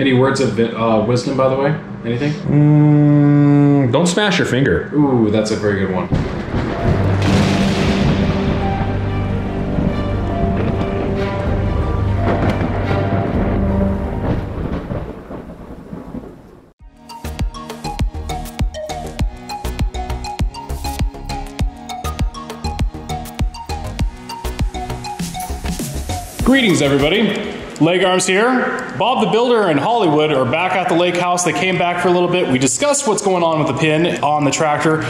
Any words of wisdom, by the way? Anything? Don't smash your finger. Ooh, that's a very good one. Greetings, everybody. Leg Arms here. Bob the Builder and Hollywood are back at the lake house. They came back for a little bit. We discussed what's going on with the pin on the tractor,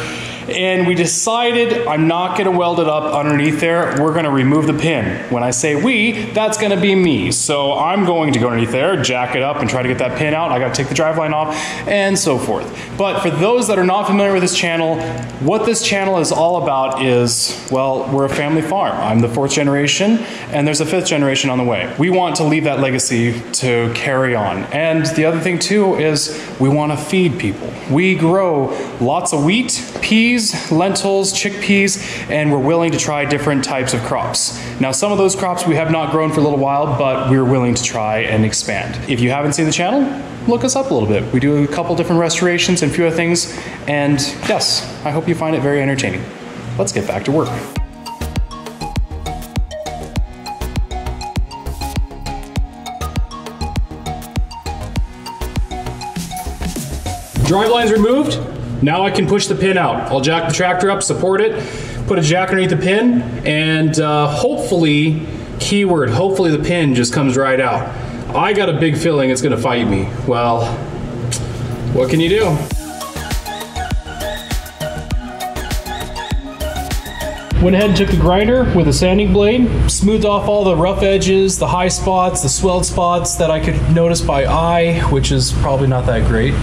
and we decided I'm not gonna weld it up underneath there. We're gonna remove the pin. When I say we, that's gonna be me. So I'm going to go underneath there, jack it up, and try to get that pin out. I gotta take the driveline off, and so forth. But for those that are not familiar with this channel, what this channel is all about is, well, we're a family farm. I'm the fourth generation, and there's a fifth generation on the way. We want to leave that legacy to carry on. And the other thing too is we want to feed people. We grow lots of wheat, peas, lentils, chickpeas, and we're willing to try different types of crops. Now, some of those crops we have not grown for a little while, but we're willing to try and expand. If you haven't seen the channel, look us up a little bit. We do a couple different restorations and a few other things. And yes, I hope you find it very entertaining. Let's get back to work. Driveline's removed. Now I can push the pin out. I'll jack the tractor up, support it, put a jack underneath the pin, and hopefully, keyword, hopefully the pin just comes right out. I got a big feeling it's gonna fight me. Well, what can you do? Went ahead and took the grinder with a sanding blade, smoothed off all the rough edges, the high spots, the swelled spots that I could notice by eye, which is probably not that great.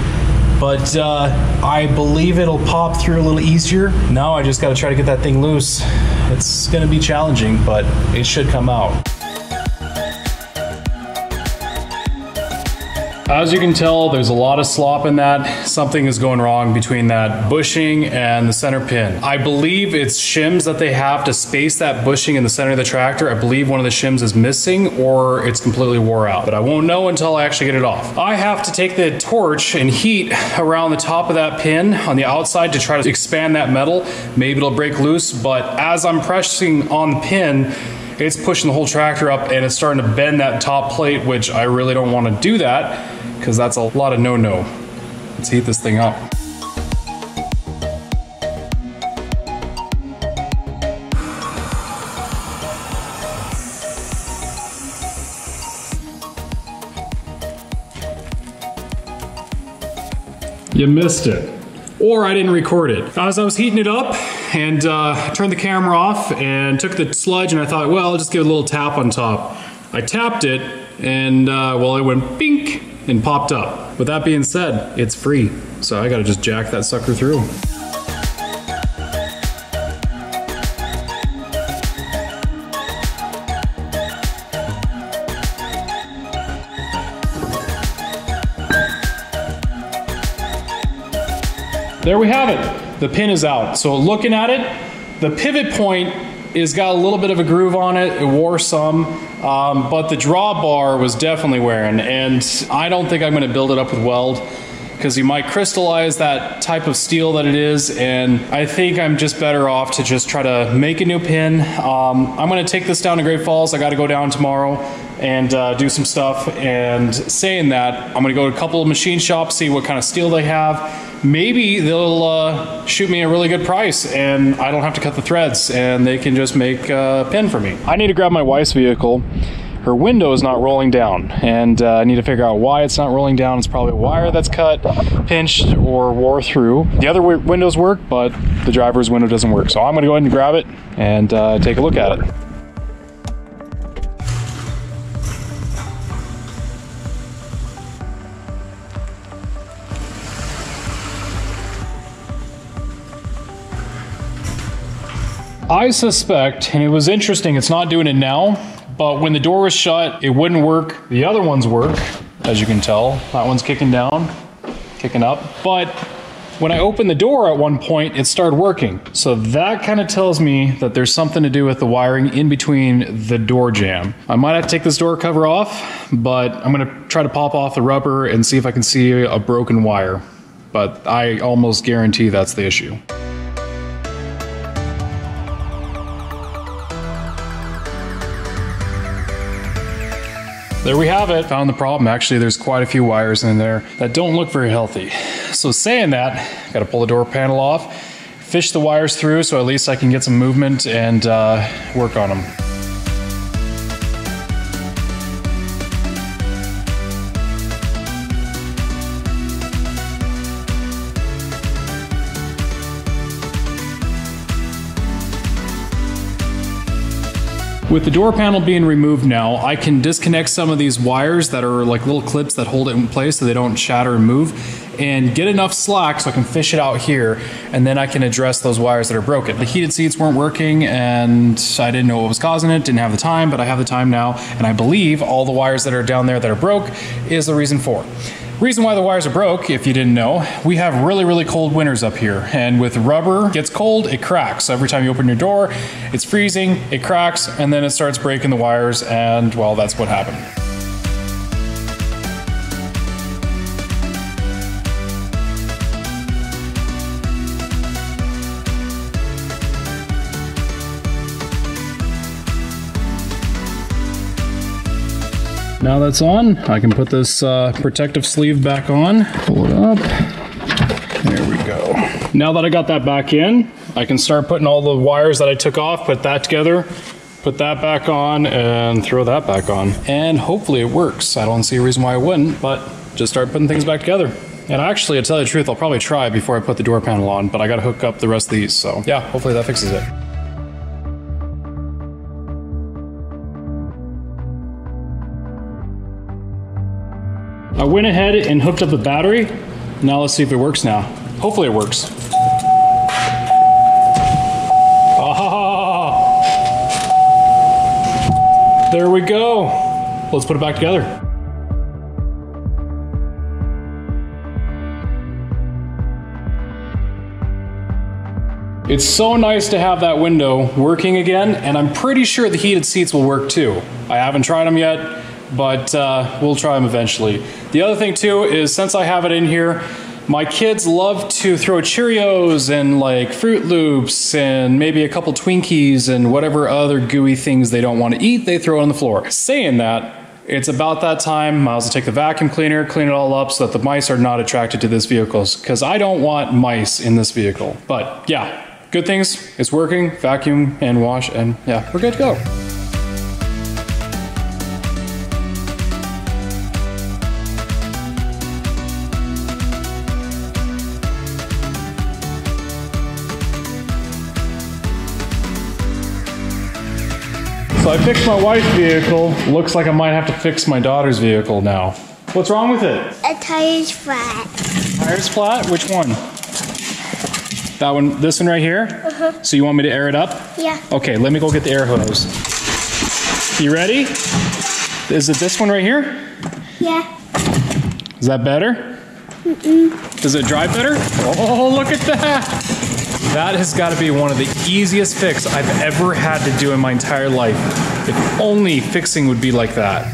But I believe it'll pop through a little easier. Now I just gotta try to get that thing loose. It's gonna be challenging, but it should come out. As you can tell, there's a lot of slop in that. Something is going wrong between that bushing and the center pin. I believe it's shims that they have to space that bushing in the center of the tractor. I believe one of the shims is missing or it's completely wore out, but I won't know until I actually get it off. I have to take the torch and heat around the top of that pin on the outside to try to expand that metal. Maybe it'll break loose, but as I'm pressing on the pin, it's pushing the whole tractor up and it's starting to bend that top plate, which I really don't want to do that, because that's a lot of no-no. Let's heat this thing up. You missed it. Or I didn't record it. As I was heating it up and turned the camera off and took the sludge and I thought, well, I'll just give it a little tap on top. I tapped it and well, it went bink and popped up. With that being said, it's free. So I gotta just jack that sucker through. There we have it. The pin is out. So looking at it, the pivot point is got a little bit of a groove on it. It wore some, but the drawbar was definitely wearing, and I don't think I'm gonna build it up with weld because you might crystallize that type of steel that it is, and I think I'm just better off to just try to make a new pin. I'm gonna take this down to Great Falls. I gotta go down tomorrow and do some stuff, and saying that, I'm gonna go to a couple of machine shops, see what kind of steel they have. Maybe they'll shoot me a really good price and I don't have to cut the threads and they can just make a pin for me. I need to grab my wife's vehicle. Her window is not rolling down and I need to figure out why it's not rolling down. It's probably a wire that's cut, pinched, or wore through. The other windows work, but the driver's window doesn't work. So I'm gonna go ahead and grab it and take a look at it. I suspect, and it was interesting, it's not doing it now, but when the door was shut, it wouldn't work. The other ones work, as you can tell. That one's kicking down, kicking up. But When I opened the door at one point, it started working. So that kind of tells me that there's something to do with the wiring in between the door jamb. I might have to take this door cover off, but I'm gonna try to pop off the rubber and see if I can see a broken wire. But I almost guarantee that's the issue. There we have it. Found the problem. Actually, there's quite a few wires in there that don't look very healthy. So saying that, got to pull the door panel off, fish the wires through so at least I can get some movement and work on them. With the door panel being removed now, I can disconnect some of these wires that are like little clips that hold it in place so they don't shatter and move, and get enough slack so I can fish it out here, and then I can address those wires that are broken. The heated seats weren't working and I didn't know what was causing it, didn't have the time, but I have the time now, and I believe all the wires that are down there that are broke is the reason for it. Reason why the wires are broke, if you didn't know, we have really, really cold winters up here. And with rubber, it gets cold, it cracks. So every time you open your door, it's freezing, it cracks, and then it starts breaking the wires, and well, that's what happened. Now that's on, I can put this protective sleeve back on, pull it up, there we go. Now that I got that back in, I can start putting all the wires that I took off, put that together, put that back on, and throw that back on. And hopefully it works. I don't see a reason why it wouldn't, but just start putting things back together. And actually, to tell you the truth, I'll probably try before I put the door panel on, but I gotta hook up the rest of these, so yeah, hopefully that fixes it. I went ahead and hooked up the battery. Now let's see if it works now. Hopefully it works. Ah, there we go. Let's put it back together. It's so nice to have that window working again, and I'm pretty sure the heated seats will work too. I haven't tried them yet, but we'll try them eventually. The other thing too is, since I have it in here, my kids love to throw Cheerios and like Fruit Loops and maybe a couple Twinkies and whatever other gooey things they don't want to eat, they throw on the floor. Saying that, it's about that time. Miles will take the vacuum cleaner, clean it all up so that the mice are not attracted to this vehicle, because I don't want mice in this vehicle. But yeah, good things, it's working, vacuum and wash, and yeah, we're good to go. So I fixed my wife's vehicle. Looks like I might have to fix my daughter's vehicle now. What's wrong with it? A tire's flat. Tire's flat? Which one? That one, this one right here? Uh-huh. So you want me to air it up? Yeah. Okay, let me go get the air hose. You ready? Is it this one right here? Yeah. Is that better? Mm-mm. Does it dry better? Oh, look at that! That has got to be one of the easiest fixes I've ever had to do in my entire life. If only fixing would be like that.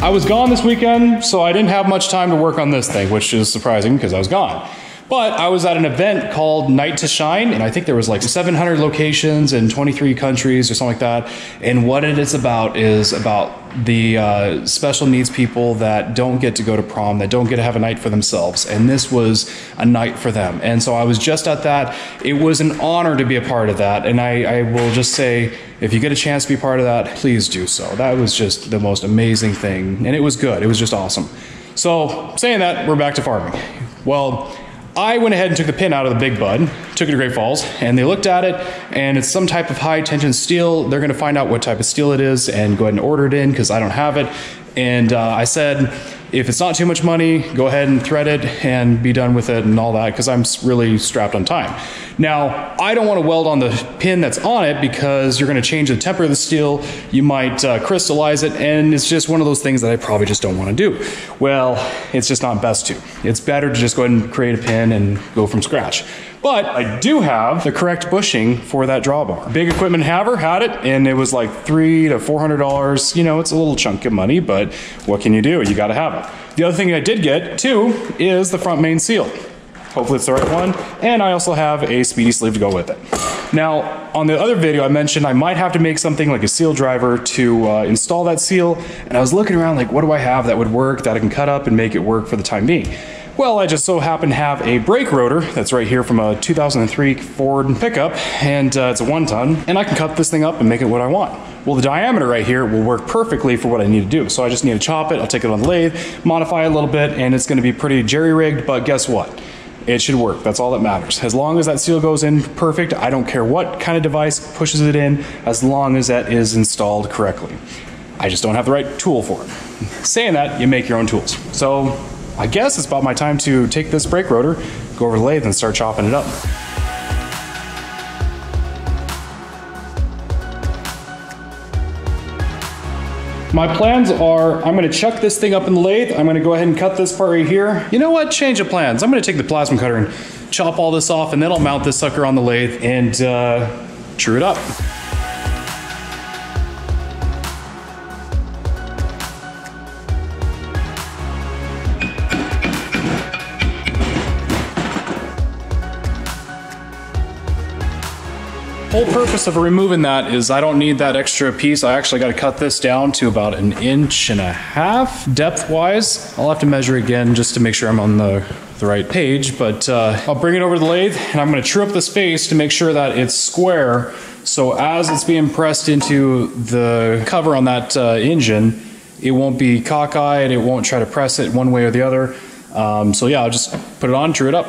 I was gone this weekend, so I didn't have much time to work on this thing, which is surprising because I was gone. But I was at an event called Night to Shine, and I think there was like 700 locations in 23 countries or something like that. And what it is about the special needs people that don't get to go to prom, that don't get to have a night for themselves. And this was a night for them. And so I was just at that. It was an honor to be a part of that. And I will just say, if you get a chance to be part of that, please do so. That was just the most amazing thing. And it was good. It was just awesome. So saying that, we're back to farming. Well, I went ahead and took the pin out of the Big Bud, took it to Great Falls, and they looked at it, and it's some type of high tension steel. They're gonna find out what type of steel it is and go ahead and order it in, because I don't have it. And I said, If it's not too much money, go ahead and thread it and be done with it and all that, because I'm really strapped on time. Now, I don't want to weld on the pin that's on it because you're going to change the temper of the steel. You might crystallize it, and it's just one of those things that I probably just don't want to do. Well, it's just not best to. It's better to just go ahead and create a pin and go from scratch. But I do have the correct bushing for that drawbar. Big Equipment Haver had it, and it was like $300 to $400. You know, it's a little chunk of money, but what can you do? You gotta have it. The other thing I did get too is the front main seal. Hopefully it's the right one. And I also have a speedy sleeve to go with it. Now, on the other video I mentioned I might have to make something like a seal driver to install that seal. And I was looking around like, what do I have that would work, that I can cut up and make it work for the time being? Well, I just so happen to have a brake rotor that's right here from a 2003 Ford pickup, and it's a 1-ton, and I can cut this thing up and make it what I want. Well, the diameter right here will work perfectly for what I need to do. So I just need to chop it, I'll take it on the lathe, modify it a little bit, and it's gonna be pretty jerry-rigged, but guess what? It should work. That's all that matters. As long as that seal goes in perfect, I don't care what kind of device pushes it in, as long as that is installed correctly. I just don't have the right tool for it. Saying that, you make your own tools. So, I guess it's about my time to take this brake rotor, go over the lathe, and start chopping it up. My plans are, I'm gonna chuck this thing up in the lathe, I'm gonna go ahead and cut this part right here. You know what, change of plans. I'm gonna take the plasma cutter and chop all this off, and then I'll mount this sucker on the lathe and true it up. The whole purpose of removing that is I don't need that extra piece. I actually got to cut this down to about 1.5 inches depth-wise. I'll have to measure again just to make sure I'm on the right page, but I'll bring it over to the lathe and I'm going to true up the space to make sure that it's square. So as it's being pressed into the cover on that engine, it won't be cockeyed, it won't try to press it one way or the other. So yeah, I'll just put it on, true it up.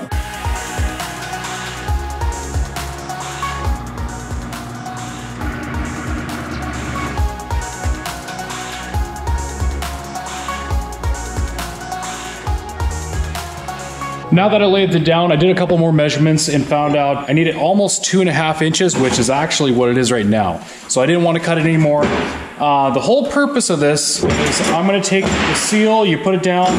Now that I laid it down, I did a couple more measurements and found out I needed almost 2.5 inches, which is actually what it is right now. So I didn't want to cut it anymore. The whole purpose of this is I'm going to take the seal, you put it down,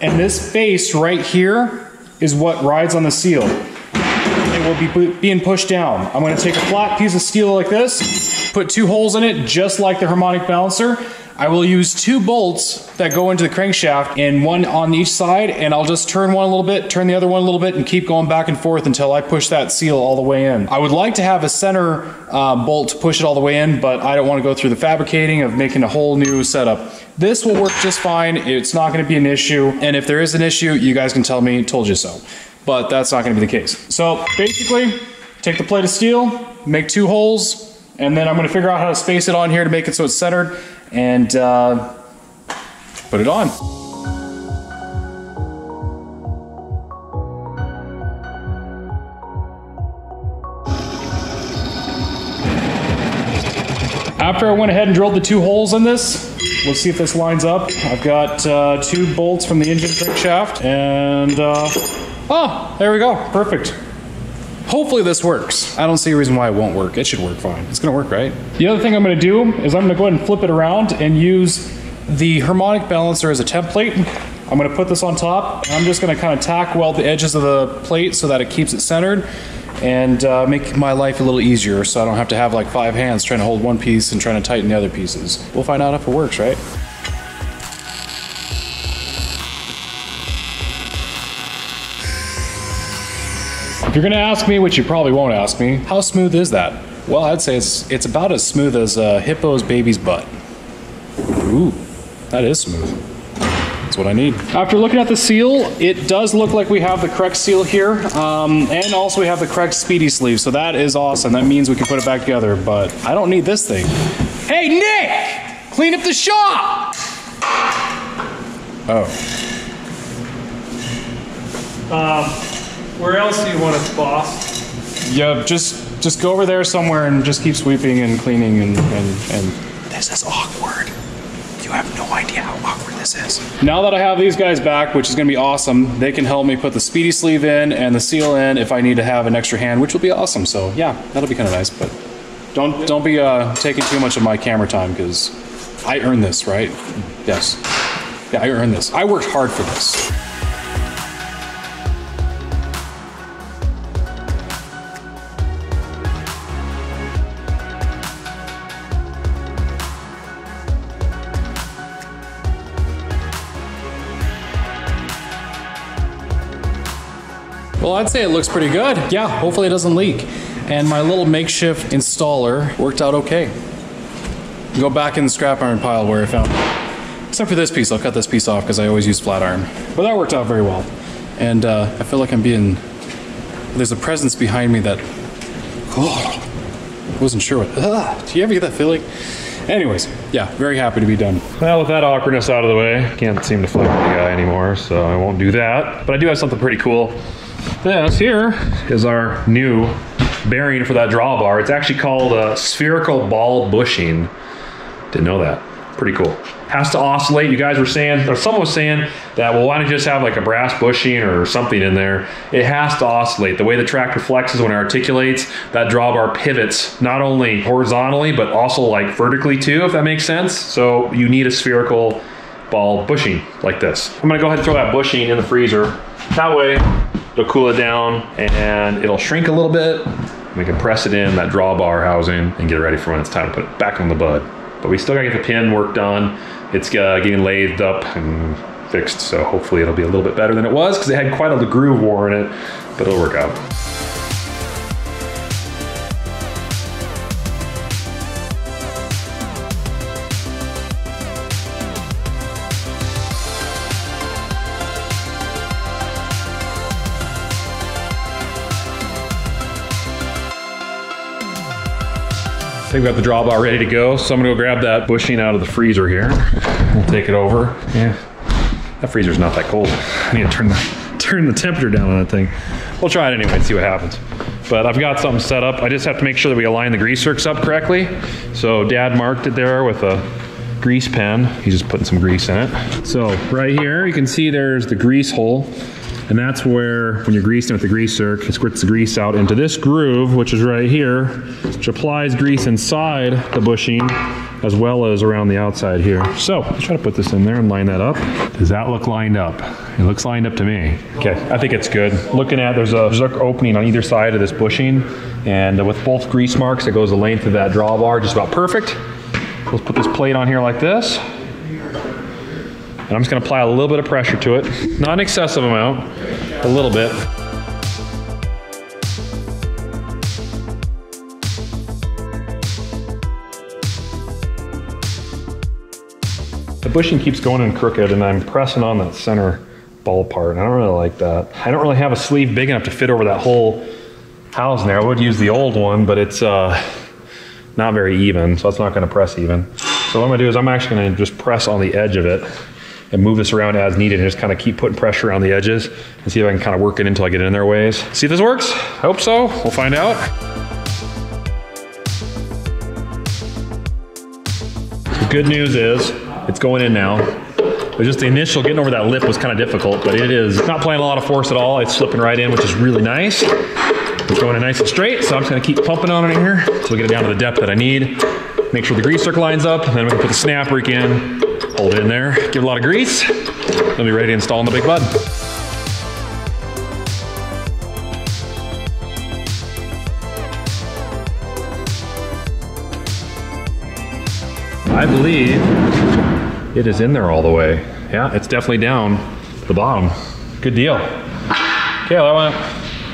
and this base right here is what rides on the seal. It will be being pushed down. I'm going to take a flat piece of steel like this, put 2 holes in it, just like the harmonic balancer. I will use 2 bolts that go into the crankshaft, and one on each side, and I'll just turn one a little bit, turn the other one a little bit, and keep going back and forth until I push that seal all the way in. I would like to have a center bolt to push it all the way in, but I don't want to go through the fabricating of making a whole new setup. This will work just fine. It's not going to be an issue, and if there is an issue, you guys can tell me, told you so. But that's not going to be the case. So basically, take the plate of steel, make 2 holes, and then I'm going to figure out how to space it on here to make it so it's centered, and put it on. After I went ahead and drilled the 2 holes in this, let's see if this lines up. I've got 2 bolts from the engine crankshaft, and there we go, perfect. Hopefully this works. I don't see a reason why it won't work. It should work fine. It's gonna work, right? The other thing I'm gonna do is I'm gonna go ahead and flip it around and use the harmonic balancer as a template. I'm gonna put this on top, and I'm just gonna kind of tack weld the edges of the plate so that it keeps it centered, and make my life a little easier so I don't have to have like 5 hands trying to hold one piece and trying to tighten the other pieces. We'll find out if it works, right? If you're gonna ask me, which you probably won't ask me, how smooth is that? Well, I'd say it's about as smooth as a hippo's baby's butt. Ooh, that is smooth. That's what I need. After looking at the seal, it does look like we have the correct seal here, and also we have the correct speedy sleeve, so that is awesome. That means we can put it back together, but I don't need this thing. Hey, Nick! Clean up the shop! Oh. Where else do you want us, boss? Yeah, just go over there somewhere and just keep sweeping and cleaning and... This is awkward. You have no idea how awkward this is. this is. Now that I have these guys back, which is going to be awesome, they can help me put the speedy sleeve in and the seal in if I need to have an extra hand, which will be awesome. So yeah, that'll be kind of nice, but don't be taking too much of my camera time, because I earned this, right? Yes. Yeah, I earned this. I worked hard for this. Well, I'd say it looks pretty good. Yeah, hopefully it doesn't leak. And my little makeshift installer worked out okay. Go back in the scrap iron pile where I found it. Except for this piece, I'll cut this piece off because I always use flat iron. But that worked out very well. And I feel like I'm being, there's a presence behind me that, oh, I wasn't sure what, do you ever get that feeling? Anyways, yeah, very happy to be done. Well, with that awkwardness out of the way, can't seem to flick with the guy anymore, so I won't do that. But I do have something pretty cool. This here is our new bearing for that drawbar. It's actually called a spherical ball bushing. Didn't know that. Pretty cool. Has to oscillate. You guys were saying, or someone was saying that, well, why don't you just have like a brass bushing or something in there? It has to oscillate. The way the tractor flexes when it articulates, that drawbar pivots not only horizontally, but also like vertically too, if that makes sense. So you need a spherical ball bushing like this. I'm gonna go ahead and throw that bushing in the freezer. That way, it'll cool it down and it'll shrink a little bit. We can press it in that drawbar housing and get it ready for when it's time to put it back on the bud. But we still gotta get the pin work done. It's getting lathed up and fixed, so hopefully it'll be a little bit better than it was because it had quite a groove war in it, but it'll work out. I think we got the drawbar ready to go, so I'm gonna go grab that bushing out of the freezer here. We'll take it over. Yeah, that freezer's not that cold. I need to turn the temperature down on that thing. We'll try it anyway and see what happens. But I've got something set up. I just have to make sure that we align the grease works up correctly. So Dad marked it there with a grease pen. He's just putting some grease in it. So right here, you can see there's the grease hole. And that's where, when you're greasing with the greaser, it squirts the grease out into this groove, which is right here, which applies grease inside the bushing, as well as around the outside here. So, let's try to put this in there and line that up. Does that look lined up? It looks lined up to me. Okay, I think it's good. Looking at, there's an opening on either side of this bushing, and with both grease marks, it goes the length of that drawbar, just about perfect. Let's put this plate on here like this. And I'm just gonna apply a little bit of pressure to it. Not an excessive amount, a little bit. The bushing keeps going in crooked and I'm pressing on that center ball part. And I don't really like that. I don't really have a sleeve big enough to fit over that whole housing there. I would use the old one, but it's not very even, so it's not gonna press even. So what I'm gonna do is I'm actually gonna just press on the edge of it and move this around as needed and just kind of keep putting pressure around the edges and see if I can kind of work it until I get it in their ways. See if this works? I hope so, we'll find out. The good news is it's going in now. It was just the initial getting over that lip was kind of difficult, but it is not applying a lot of force at all. It's slipping right in, which is really nice. It's going in nice and straight, so I'm just gonna keep pumping on it in here until we get it down to the depth that I need. Make sure the grease circle lines up, and then we can put the snap rig in, hold it in there, give it a lot of grease, then be ready to install in the Big Bud. I believe it is in there all the way. Yeah, it's definitely down to the bottom. Good deal. Okay, that went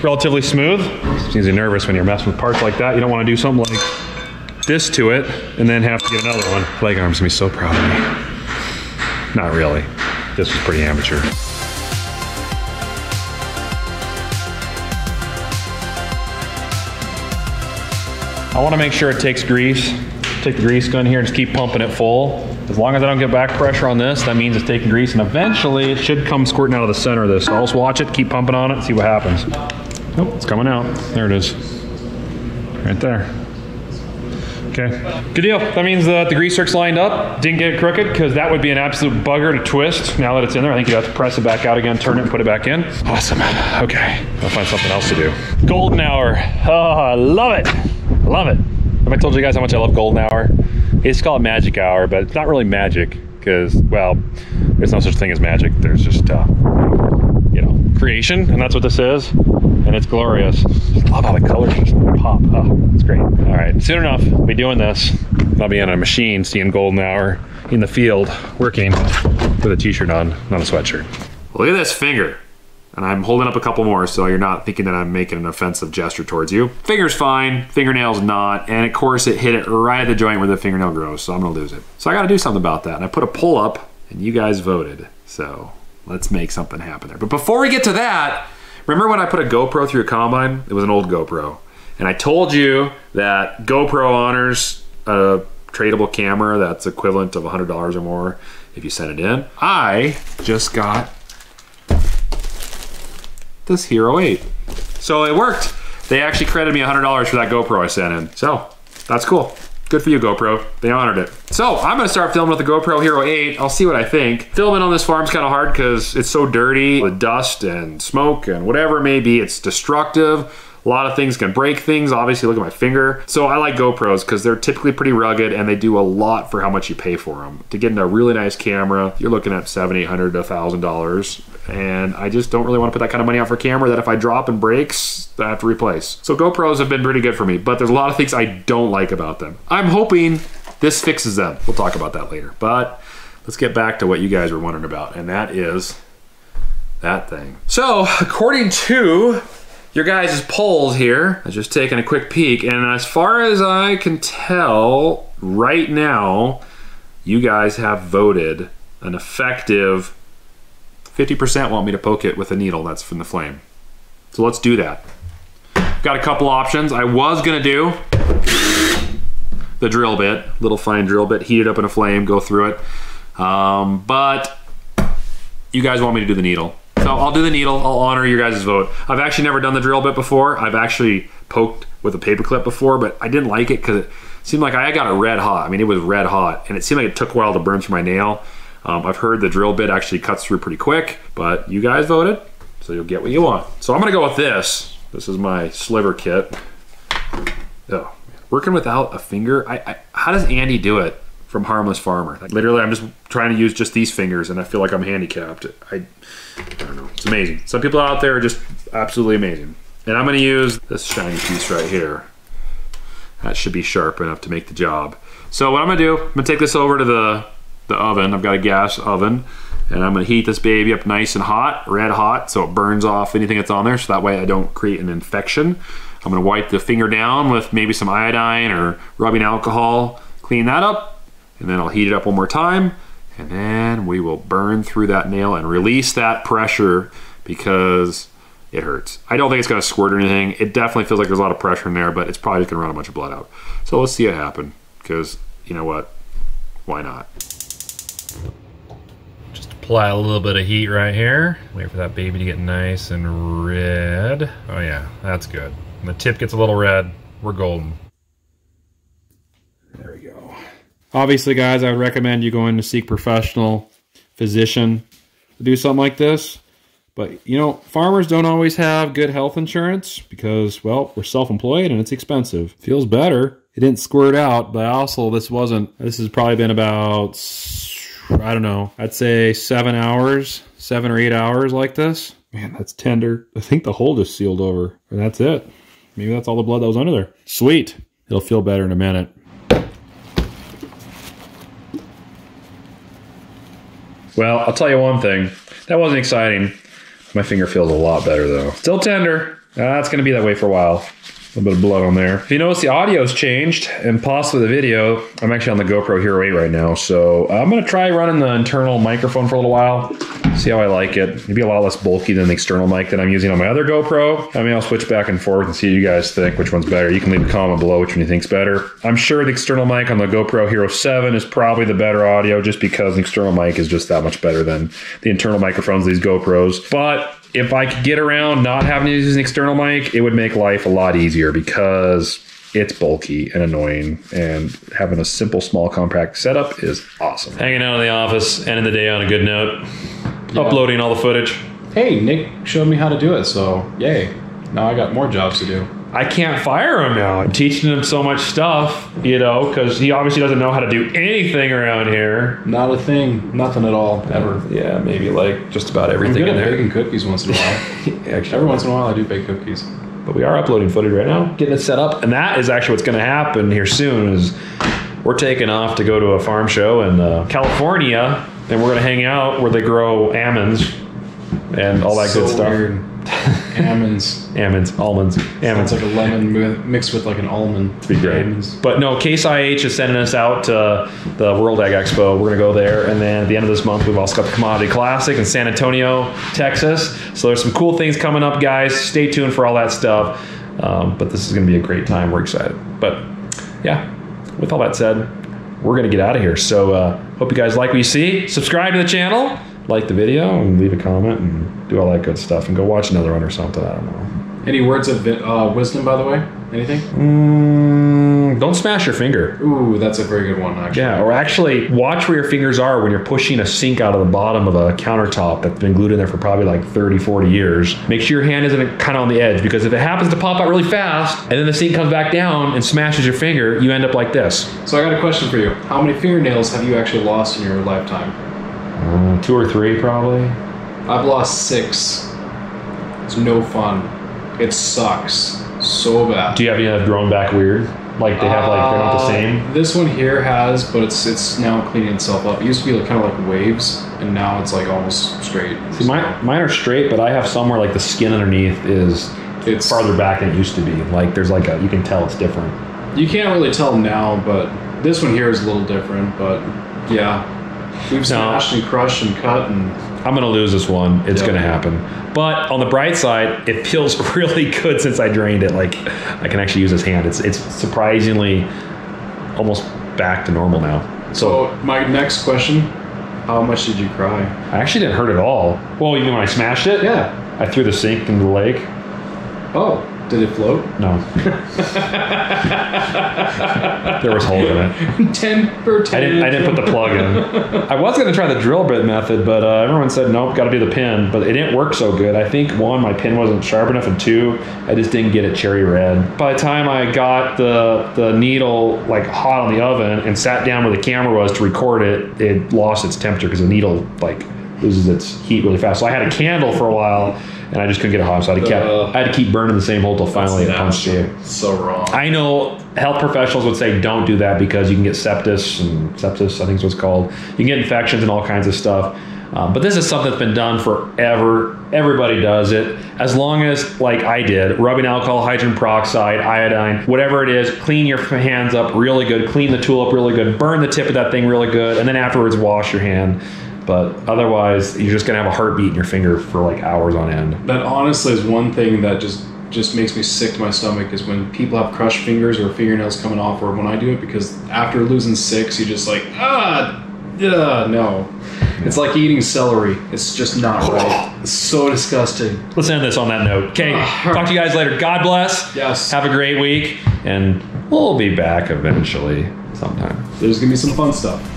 relatively smooth. It's easy nervous when you're messing with parts like that. You don't want to do something like this to it and then have to get another one. Leg Arms gonna be so proud of me. Not really. This was pretty amateur. I wanna make sure it takes grease. Take the grease gun here and just keep pumping it full. As long as I don't get back pressure on this, that means it's taking grease and eventually it should come squirting out of the center of this. So I'll just watch it, keep pumping on it, see what happens. Nope, it's coming out. There it is. Right there. Okay, good deal. That means that the grease circ's lined up. Didn't get it crooked, because that would be an absolute bugger to twist. Now that it's in there, I think you have to press it back out again, turn it and put it back in. Awesome, okay. I'll find something else to do. Golden hour, oh, I love it, love it. Have I told you guys how much I love golden hour? They just call it magic hour, but it's not really magic, because, well, there's no such thing as magic. There's just, you know, creation, and that's what this is. And it's glorious. Just love how the colors just pop. Oh, it's great. All right, soon enough, we'll be doing this. I'll be on a machine seeing golden hour in the field, working with a t-shirt on, not a sweatshirt. Look at this finger. And I'm holding up a couple more so you're not thinking that I'm making an offensive gesture towards you. Finger's fine, fingernail's not, and of course it hit it right at the joint where the fingernail grows, so I'm gonna lose it. So I gotta do something about that. And I put a pull up and you guys voted. So let's make something happen there. But before we get to that, remember when I put a GoPro through a combine? It was an old GoPro. And I told you that GoPro honors a tradable camera that's equivalent of $100 or more if you send it in. I just got this Hero 8. So it worked. They actually credited me $100 for that GoPro I sent in. So that's cool. Good for you, GoPro. They honored it. So I'm gonna start filming with the GoPro Hero 8. I'll see what I think. Filming on this farm's kind of hard because it's so dirty with dust and smoke and whatever it may be. It's destructive. A lot of things can break things. Obviously, look at my finger. So I like GoPros because they're typically pretty rugged and they do a lot for how much you pay for them. To get into a really nice camera, you're looking at $700, $800 to $1,000. And I just don't really want to put that kind of money out for a camera that if I drop and breaks, I have to replace. So GoPros have been pretty good for me, but there's a lot of things I don't like about them. I'm hoping this fixes them. We'll talk about that later, but let's get back to what you guys were wondering about, and that is that thing. So according to your guys' polls here, I was just taking a quick peek, and as far as I can tell right now, you guys have voted an effective 50% want me to poke it with a needle that's from the flame. So let's do that. Got a couple options. I was gonna do the drill bit, little fine drill bit, heat it up in a flame, go through it. But you guys want me to do the needle. So I'll do the needle, I'll honor your guys' vote. I've actually never done the drill bit before. I've actually poked with a paper clip before, but I didn't like it because it seemed like I got it red hot. I mean, it was red hot, and it seemed like it took a while to burn through my nail. I've heard the drill bit actually cuts through pretty quick, but you guys voted, so you'll get what you want. So I'm gonna go with this. This is my sliver kit. Oh, working without a finger. How does Andy do it from Harmless Farmer? Like, literally, I'm just trying to use just these fingers and I feel like I'm handicapped. I don't know, it's amazing. Some people out there are just absolutely amazing. And I'm gonna use this shiny piece right here. That should be sharp enough to make the job. So what I'm gonna do, I'm gonna take this over to the oven. I've got a gas oven and I'm gonna heat this baby up nice and hot, red hot, so it burns off anything that's on there so that way I don't create an infection. I'm gonna wipe the finger down with maybe some iodine or rubbing alcohol, clean that up, and then I'll heat it up one more time and then we will burn through that nail and release that pressure because it hurts. I don't think it's gonna squirt or anything. It definitely feels like there's a lot of pressure in there, but it's probably just gonna run a bunch of blood out. So let's see it happen because you know what, why not? Just apply a little bit of heat right here. Wait for that baby to get nice and red. Oh yeah, that's good. When the tip gets a little red, we're golden. There we go. Obviously guys, I would recommend you going to seek professional physician to do something like this. But you know, farmers don't always have good health insurance because, well, we're self-employed and it's expensive. Feels better. It didn't squirt out, but also this has probably been about, I don't know, I'd say 7 hours, 7 or 8 hours like this. Man, that's tender. I think the hole just sealed over, and that's it. Maybe that's all the blood that was under there. Sweet. It'll feel better in a minute. Well, I'll tell you one thing. That wasn't exciting. My finger feels a lot better though. Still tender. That's gonna be that way for a while. A little bit of blood on there. If you notice, the audio's changed and possibly the video. I'm actually on the GoPro Hero 8 right now, so I'm gonna try running the internal microphone for a little while, see how I like it. It'd be a lot less bulky than the external mic that I'm using on my other GoPro. I mean, I'll switch back and forth and see what you guys think, which one's better. You can leave a comment below which one you think's better. I'm sure the external mic on the GoPro Hero 7 is probably the better audio just because the external mic is just that much better than the internal microphones of these GoPros. But if I could get around not having to use an external mic, it would make life a lot easier because it's bulky and annoying, and having a simple, small, compact setup is awesome. Hanging out in the office, ending the day on a good note, uploading all the footage. Hey, Nick showed me how to do it, so yay. Now I got more jobs to do. I can't fire him now. I'm teaching him so much stuff, you know, because he obviously doesn't know how to do anything around here. Not a thing. Nothing at all, ever. Yeah, maybe like just about everything in there. I'm baking cookies once in a while. Actually, every once in a while I do bake cookies. But we are uploading footage right now, getting it set up. And that is actually what's going to happen here soon is we're taking off to go to a farm show in California, and we're going to hang out where they grow almonds and all that so good stuff. Weird. Almonds. Sounds like a lemon mixed with like an almond. It'd be great. Almonds. But no, Case IH is sending us out to the World Ag Expo. We're gonna go there, and then at the end of this month, we've also got the Commodity Classic in San Antonio, Texas. So there's some cool things coming up, guys. Stay tuned for all that stuff. But this is gonna be a great time. We're excited. But yeah, with all that said, we're gonna get out of here. So hope you guys like what you see. Subscribe to the channel. Like the video and leave a comment and do all that good stuff and go watch another one or something. I don't know. Any words of wisdom, by the way? Anything? Don't smash your finger. Ooh, that's a very good one, actually. Yeah, or actually watch where your fingers are when you're pushing a sink out of the bottom of a countertop that's been glued in there for probably like 30, 40 years. Make sure your hand isn't kind of on the edge, because if it happens to pop out really fast and then the sink comes back down and smashes your finger, you end up like this. So I got a question for you. How many fingernails have you actually lost in your lifetime? 2 or 3 probably. I've lost 6. It's no fun. It sucks so bad. Do you have any that have grown back weird? Like they have like they're not the same? This one here has, but it's now cleaning itself up. It used to be like kind of like waves, and now it's like almost straight. See, mine are straight, but I have somewhere like the skin underneath is it's farther back than it used to be. Like there's like a, you can tell it's different. You can't really tell now, but this one here is a little different, but yeah. We've smashed and crushed and cut, and I'm gonna lose this one. It's gonna happen. But on the bright side, it feels really good since I drained it. Like I can actually use this hand. It's surprisingly almost back to normal now. So my next question: how much did you cry? I actually didn't hurt at all. Well, you mean when I smashed it? Yeah. I threw the sink into the lake. Oh. Did it float? No. There was holes in it. 10 for 10. I didn't put the plug in. I was going to try the drill bit method, but everyone said, nope, got to be the pin. But it didn't work so good. I think, 1, my pin wasn't sharp enough, and 2, I just didn't get it cherry red. By the time I got the needle like hot on the oven and sat down where the camera was to record it, it lost its temperature because the needle like loses its heat really fast. So I had a candle for a while, and I just couldn't get it hot, so I had to keep burning the same hole till finally it punched you. So wrong. I know health professionals would say don't do that because you can get sepsis, I think is what's called. You can get infections and all kinds of stuff. But this is something that's been done forever. Everybody does it. As long as, like I did, rubbing alcohol, hydrogen peroxide, iodine, whatever it is, clean your hands up really good, clean the tool up really good, burn the tip of that thing really good, and then afterwards wash your hand. But otherwise, you're just gonna have a heartbeat in your finger for like hours on end. That honestly is one thing that just makes me sick to my stomach, is when people have crushed fingers or fingernails coming off, or when I do it, because after losing 6, you just like, no. It's like eating celery. It's just not right. It's so disgusting. Let's end this on that note. Okay, talk to you guys later. God bless. Yes. Have a great week, and we'll be back eventually sometime. There's gonna be some fun stuff.